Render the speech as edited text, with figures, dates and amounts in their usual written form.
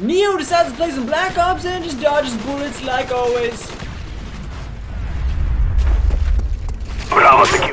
Neo decides to play some Black Ops and just dodges bullets like always. We're almost secure.